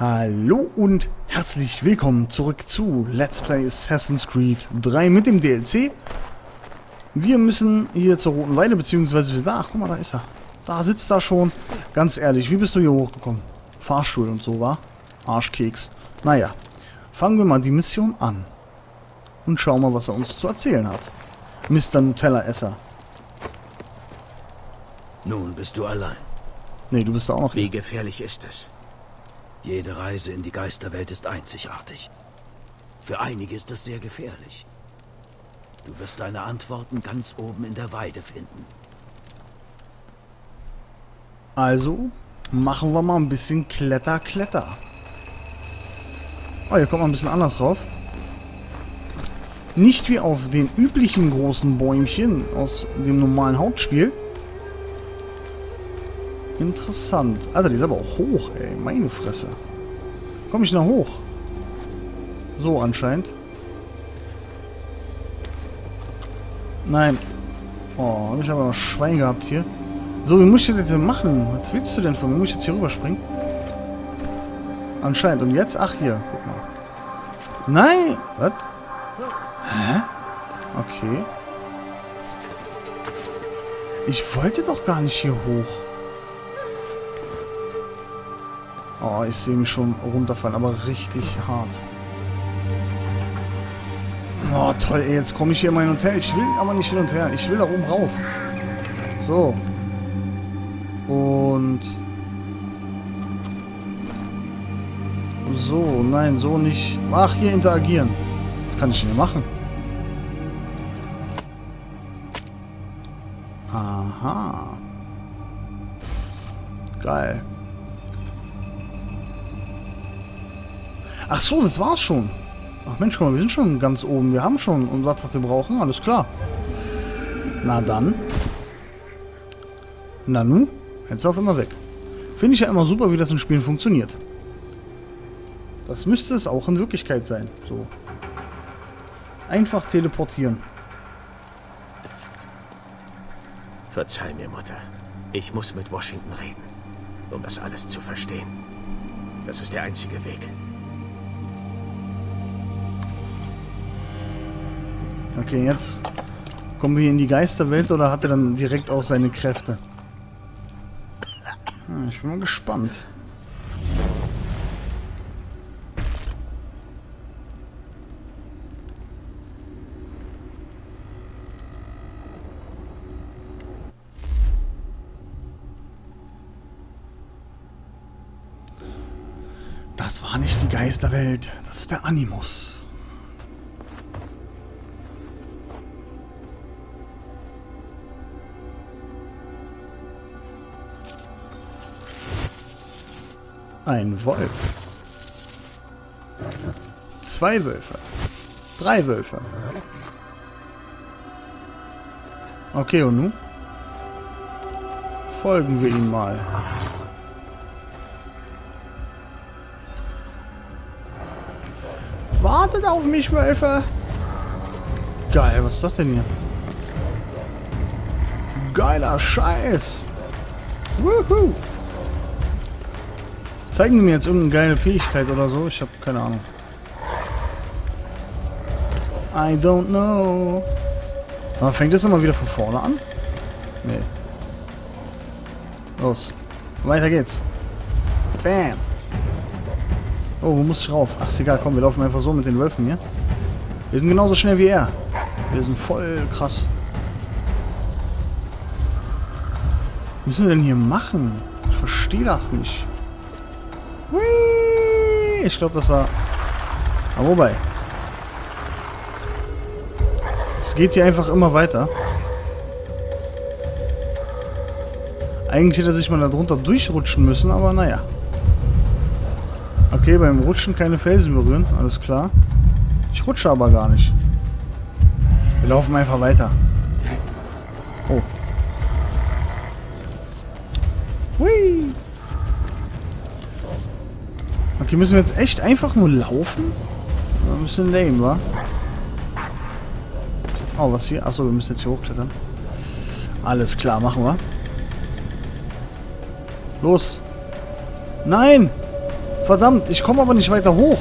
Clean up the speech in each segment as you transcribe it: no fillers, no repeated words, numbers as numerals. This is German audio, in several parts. Hallo und herzlich willkommen zurück zu Let's Play Assassin's Creed 3 mit dem DLC. Wir müssen hier zur Roten Weide, beziehungsweise da, ach guck mal, da ist er. Da sitzt er schon. Ganz ehrlich, wie bist du hier hochgekommen? Fahrstuhl und so, war? Arschkeks. Naja, fangen wir mal die Mission an. Und schauen mal, was er uns zu erzählen hat. Mr. Nutella-Esser. Nun bist du allein. Nee, du bist da auch noch. Wie hier. Gefährlich ist es? Jede Reise in die Geisterwelt ist einzigartig. Für einige ist das sehr gefährlich. Du wirst deine Antworten ganz oben in der Weide finden. Also machen wir mal ein bisschen Kletter. Oh, hier kommt man ein bisschen anders drauf. Nicht wie auf den üblichen großen Bäumchen aus dem normalen Hauptspiel. Interessant. Alter, die ist aber auch hoch, ey. Meine Fresse. Komme ich noch hoch? So anscheinend. Nein. Oh, ich habe aber Schwein gehabt hier. So, wie muss ich das denn machen? Was willst du denn von mir? Muss ich jetzt hier rüberspringen? Anscheinend. Und jetzt? Ach, hier. Guck mal. Nein! Was? Hä? Okay. Ich wollte doch gar nicht hier hoch. Oh, ich sehe mich schon runterfallen, aber richtig hart. Oh, toll, ey, jetzt komme ich hier mal hin und her. Ich will aber nicht hin und her. Ich will da oben rauf. So. Und... so, nein, so nicht. Ach, hier interagieren. Das kann ich nicht machen. Aha. Geil. Ach so, das war's schon. Ach Mensch, guck mal, wir sind schon ganz oben. Wir haben schon und was wir brauchen. Alles klar. Na dann. Na nun. Jetzt auf immer weg. Finde ich ja immer super, wie das in Spielen funktioniert. Das müsste es auch in Wirklichkeit sein. So. Einfach teleportieren. Verzeih mir, Mutter. Ich muss mit Washington reden, um das alles zu verstehen. Das ist der einzige Weg. Okay, jetzt kommen wir in die Geisterwelt oder hat er dann direkt auch seine Kräfte? Hm, ich bin mal gespannt. Das war nicht die Geisterwelt, das ist der Animus. Ein Wolf. 2 Wölfe. 3 Wölfe. Okay, und nun? Folgen wir ihm mal. Wartet auf mich, Wölfe! Geil, was ist das denn hier? Geiler Scheiß! Wuhu! Zeigen die mir jetzt irgendeine geile Fähigkeit oder so? Ich habe keine Ahnung. I don't know. Aber fängt das immer wieder von vorne an? Nee. Los. Weiter geht's. Bam. Oh, wo muss ich rauf? Ach, ist egal. Komm, wir laufen einfach so mit den Wölfen hier. Wir sind genauso schnell wie er. Wir sind voll krass. Was müssen wir denn hier machen? Ich verstehe das nicht. Ich glaube, das war... aber wobei. Es geht hier einfach immer weiter. Eigentlich hätte er sich mal da drunter durchrutschen müssen, aber naja. Okay, beim Rutschen keine Felsen berühren, alles klar. Ich rutsche aber gar nicht. Wir laufen einfach weiter. Oh. Hui! Okay, müssen wir jetzt echt einfach nur laufen? Ein bisschen lame, wa? Oh, was hier? Achso, wir müssen jetzt hier hochklettern. Alles klar, machen wir. Los! Nein! Verdammt, ich komme aber nicht weiter hoch.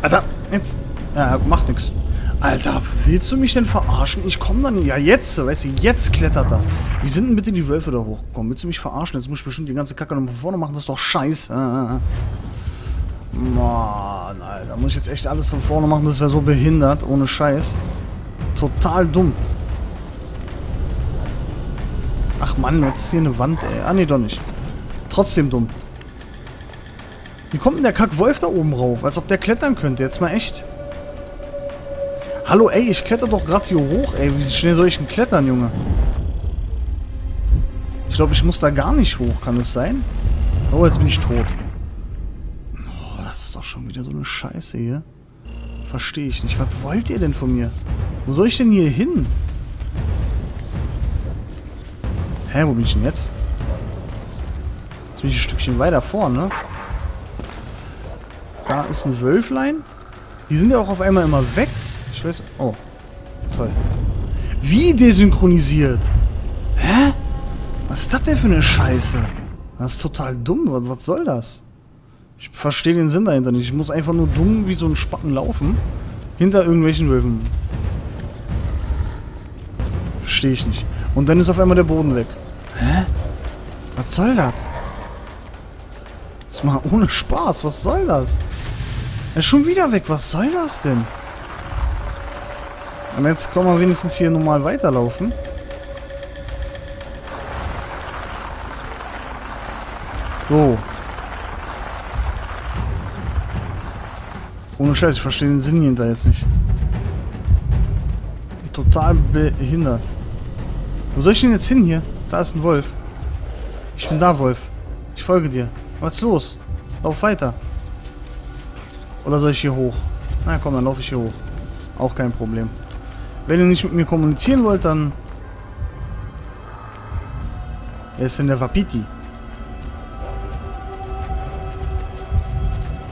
Alter, jetzt... Ja, macht nichts. Alter, willst du mich denn verarschen? Ich komme dann... Ja, jetzt, weißt du, jetzt klettert er. Wie sind denn bitte die Wölfe da hochgekommen? Willst du mich verarschen? Jetzt muss ich bestimmt die ganze Kacke nochmal von vorne machen. Das ist doch scheiße. Mann, Alter. Muss ich jetzt echt alles von vorne machen? Das wäre so behindert. Ohne Scheiß. Total dumm. Ach Mann, jetzt ist hier eine Wand, ey. Ah, nee, doch nicht. Trotzdem dumm. Wie kommt denn der Kackwolf da oben rauf? Als ob der klettern könnte. Jetzt mal echt. Hallo, ey, ich kletter doch gerade hier hoch, ey. Wie schnell soll ich denn klettern, Junge? Ich glaube, ich muss da gar nicht hoch. Kann das sein? Oh, jetzt bin ich tot. Oh, das ist doch schon wieder so eine Scheiße hier. Verstehe ich nicht. Was wollt ihr denn von mir? Wo soll ich denn hier hin? Hä, wo bin ich denn jetzt? Jetzt bin ich ein Stückchen weiter vorne. Da ist ein Wölflein. Die sind ja auch auf einmal immer weg. Ich weiß... Oh. Toll. Wie desynchronisiert? Hä? Was ist das denn für eine Scheiße? Das ist total dumm. Was soll das? Ich verstehe den Sinn dahinter nicht. Ich muss einfach nur dumm wie so ein Spacken laufen. Hinter irgendwelchen Wölfen. Verstehe ich nicht. Und dann ist auf einmal der Boden weg. Hä? Was soll das? Das ist mal ohne Spaß. Was soll das? Er ist schon wieder weg. Was soll das denn? Und jetzt können wir wenigstens hier normal weiterlaufen. So. Ohne Scheiß, ich verstehe den Sinn hinter jetzt nicht. Total behindert. Wo soll ich denn jetzt hin hier? Da ist ein Wolf. Ich bin da, Wolf. Ich folge dir. Was ist los? Lauf weiter. Oder soll ich hier hoch? Na komm, dann laufe ich hier hoch. Auch kein Problem. Wenn ihr nicht mit mir kommunizieren wollt, dann... Wer ist denn der Wapiti?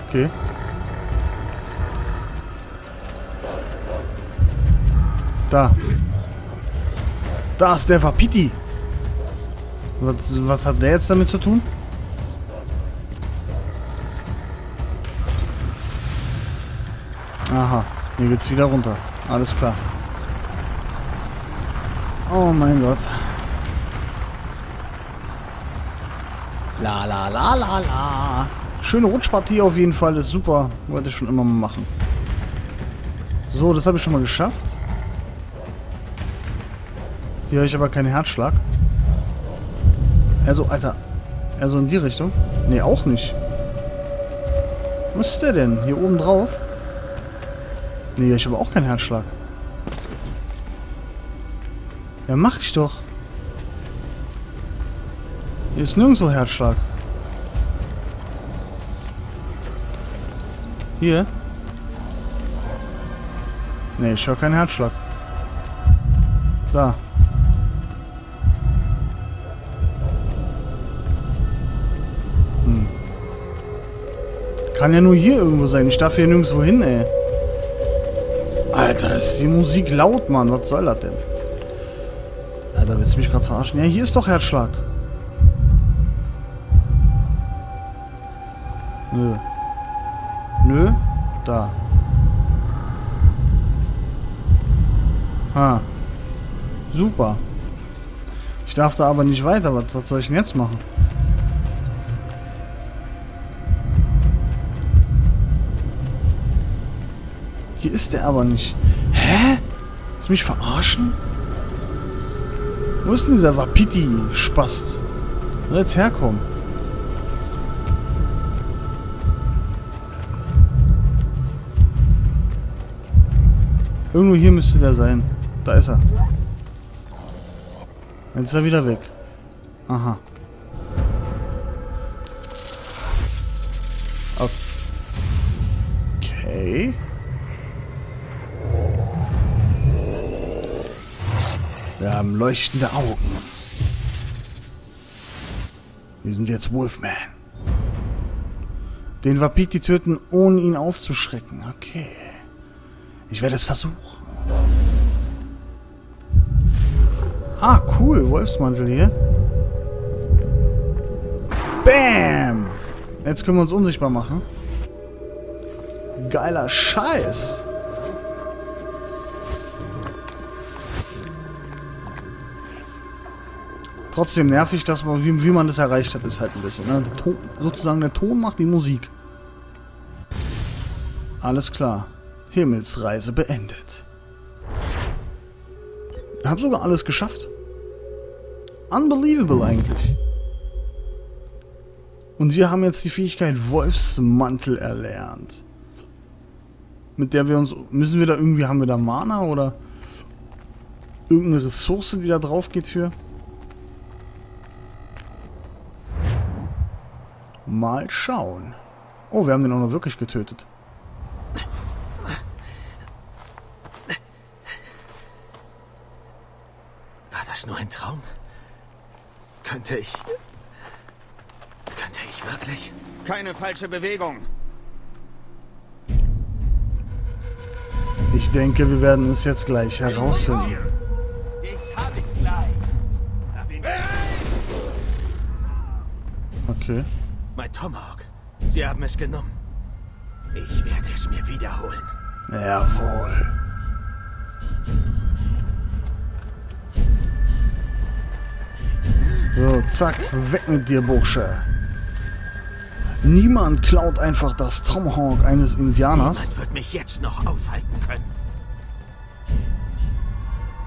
Okay. Da. Da ist der Wapiti. Was hat der jetzt damit zu tun? Aha. Hier geht's wieder runter. Alles klar. Oh mein Gott. La la la la la. Schöne Rutschpartie auf jeden Fall. Ist super. Wollte ich schon immer mal machen. So, das habe ich schon mal geschafft. Hier habe ich aber keinen Herzschlag. Also, Alter. Also in die Richtung. Nee, auch nicht. Wo ist der denn? Hier oben drauf? Nee, hier habe ich aber auch keinen Herzschlag. Ja, mach ich doch. Hier ist nirgendwo Herzschlag. Hier. Nee, ich höre keinen Herzschlag. Da. Hm. Kann ja nur hier irgendwo sein. Ich darf hier nirgendwo hin, ey. Alter, ist die Musik laut, Mann. Was soll das denn? Alter, willst du mich gerade verarschen? Ja, hier ist doch Herzschlag. Nö. Nö. Da. Ha. Super. Ich darf da aber nicht weiter. Was soll ich denn jetzt machen? Hier ist der aber nicht. Hä? Willst du mich verarschen? Wo ist denn dieser Wapiti-Spast? Soll jetzt herkommen? Irgendwo hier müsste der sein. Da ist er. Jetzt ist er wieder weg. Aha. Okay. Wir haben leuchtende Augen. Wir sind jetzt Wolfman. Den Wapiti töten, ohne ihn aufzuschrecken. Okay. Ich werde es versuchen. Ah, cool. Wolfsmantel hier. Bam! Jetzt können wir uns unsichtbar machen. Geiler Scheiß. Trotzdem nervig, dass man, wie man das erreicht hat, ist halt ein bisschen. Ne? Der Ton, sozusagen der Ton macht die Musik. Alles klar. Himmelsreise beendet. Ich habe sogar alles geschafft. Unbelievable eigentlich. Und wir haben jetzt die Fähigkeit Wolfsmantel erlernt. Mit der wir uns... Müssen wir da irgendwie... Haben wir da Mana oder... Irgendeine Ressource, die da drauf geht für... Mal schauen. Oh, wir haben den auch noch wirklich getötet. War das nur ein Traum? Könnte ich wirklich? Keine falsche Bewegung. Ich denke, wir werden es jetzt gleich herausfinden. Dich hab ich gleich. Okay. Mein Tomahawk. Sie haben es genommen. Ich werde es mir wiederholen. Jawohl. So, zack, weg mit dir, Bursche. Niemand klaut einfach das Tomahawk eines Indianers. Niemand wird mich jetzt noch aufhalten können.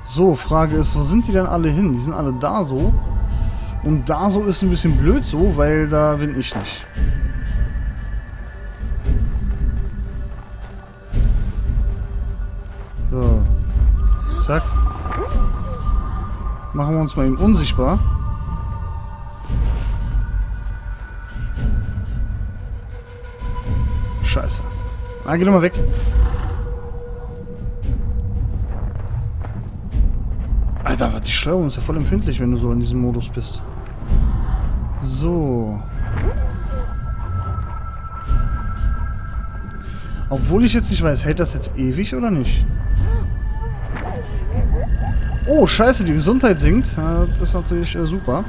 So, Frage ist, wo sind die denn alle hin? Die sind alle da so. Und da so ist ein bisschen blöd so, weil da bin ich nicht. So. Zack. Machen wir uns mal eben unsichtbar. Scheiße. Ah, geh doch mal weg. Alter, die Steuerung ist ja voll empfindlich, wenn du so in diesem Modus bist. So. Obwohl ich jetzt nicht weiß, hält das jetzt ewig oder nicht? Oh, scheiße, die Gesundheit sinkt. Das ist natürlich super.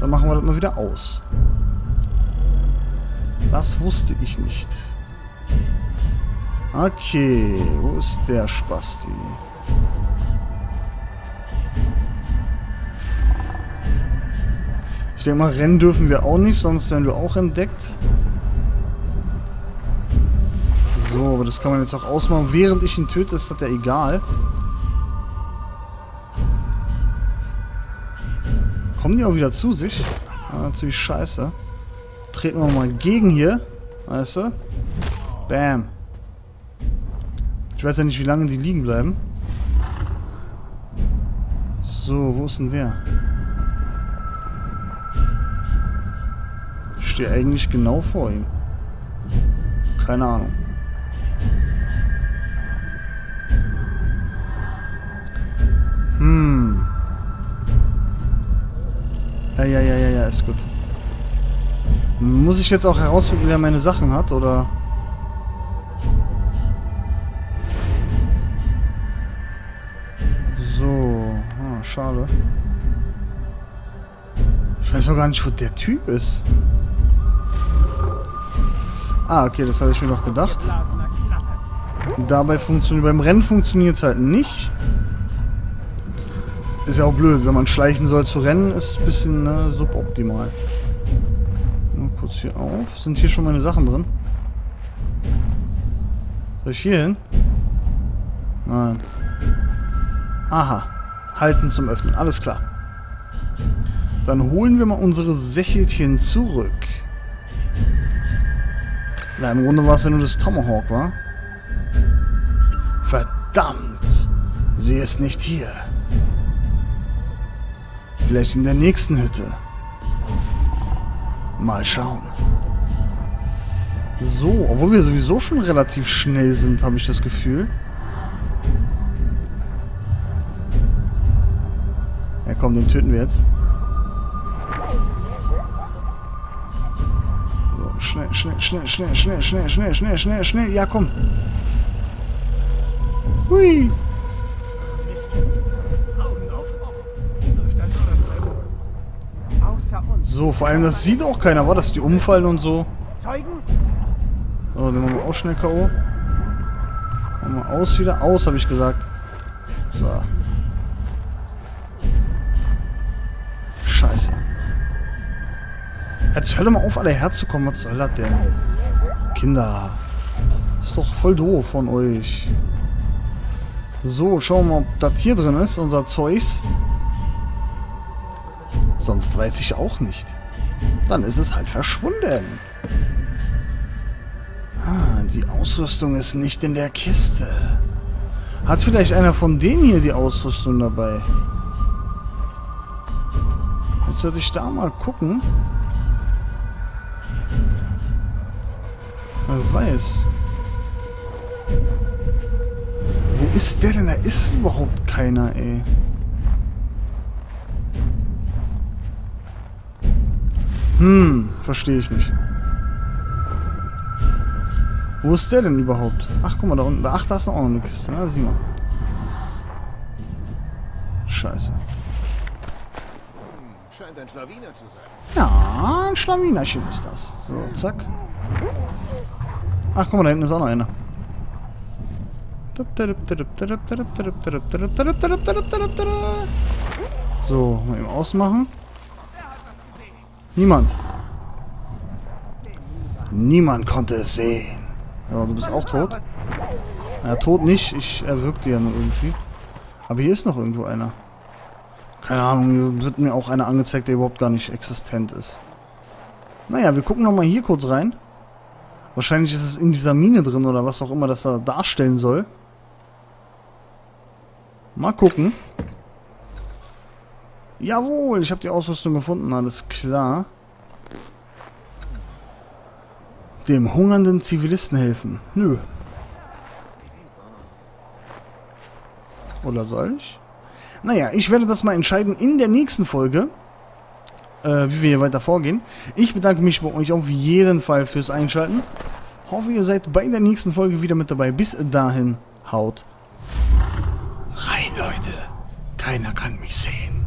Dann machen wir das mal wieder aus. Das wusste ich nicht. Okay, wo ist der Spasti? Ich denke mal, rennen dürfen wir auch nicht, sonst werden wir auch entdeckt. So, aber das kann man jetzt auch ausmachen. Während ich ihn töte, ist das ja egal. Kommen die auch wieder zu sich? Ja, natürlich scheiße. Treten wir mal gegen hier. Weißt du? Bam. Ich weiß ja nicht, wie lange die liegen bleiben. So, wo ist denn der? Ich stehe eigentlich genau vor ihm. Keine Ahnung. Ja, ist gut. Muss ich jetzt auch herausfinden, wer meine Sachen hat, oder? So. Ah, schade. Ich weiß auch gar nicht, wo der Typ ist. Ah, okay, das habe ich mir noch gedacht. Dabei funktioniert... Beim Rennen funktioniert es halt nicht. Ist ja auch blöd. Wenn man schleichen soll zu rennen, ist ein bisschen suboptimal. Kurz hier auf. Sind hier schon meine Sachen drin? Soll ich hier hin? Nein. Aha. Halten zum Öffnen. Alles klar. Dann holen wir mal unsere Sächelchen zurück. Na, im Grunde war es ja nur das Tomahawk, wa? Verdammt! Sie ist nicht hier. Vielleicht in der nächsten Hütte. Mal schauen. So, obwohl wir sowieso schon relativ schnell sind, habe ich das Gefühl. Ja komm, den töten wir jetzt. So, schnell. Ja komm. Hui. So, vor allem, das sieht auch keiner, war das? Die umfallen und so. So, den machen wir auch schnell K.O. Machen wir aus wieder. Aus, habe ich gesagt. So. Scheiße. Jetzt hör doch mal auf, alle herzukommen. Was soll das denn? Kinder. Ist doch voll doof von euch. So, schauen wir mal, ob das hier drin ist, unser Zeugs. Sonst weiß ich auch nicht. Dann ist es halt verschwunden. Ah, die Ausrüstung ist nicht in der Kiste. Hat vielleicht einer von denen hier die Ausrüstung dabei? Jetzt sollte ich da mal gucken. Wer weiß. Wo ist der denn? Da ist überhaupt keiner, ey. Hm, verstehe ich nicht. Wo ist der denn überhaupt? Ach, guck mal, da unten. Ach, da ist auch noch eine Kiste. Na, sieh mal. Scheiße. Scheint ein Schlawiner zu sein. Ja, ein Schlawinerchen ist das. So, zack. Ach, guck mal, da hinten ist auch noch einer. So, mal eben ausmachen. Niemand. Niemand konnte es sehen. Ja, du bist auch tot. Ja, tot nicht. Ich erwürgte ja nur irgendwie. Aber hier ist noch irgendwo einer. Keine Ahnung, hier wird mir auch einer angezeigt, der überhaupt gar nicht existent ist. Naja, wir gucken nochmal hier kurz rein. Wahrscheinlich ist es in dieser Mine drin oder was auch immer das da darstellen soll. Mal gucken. Jawohl, ich habe die Ausrüstung gefunden, alles klar. Dem hungernden Zivilisten helfen. Nö. Oder soll ich? Naja, ich werde das mal entscheiden in der nächsten Folge, wie wir hier weiter vorgehen. Ich bedanke mich bei euch auf jeden Fall fürs Einschalten. Hoffe, ihr seid bei der nächsten Folge wieder mit dabei. Bis dahin, haut rein, Leute. Keiner kann mich sehen.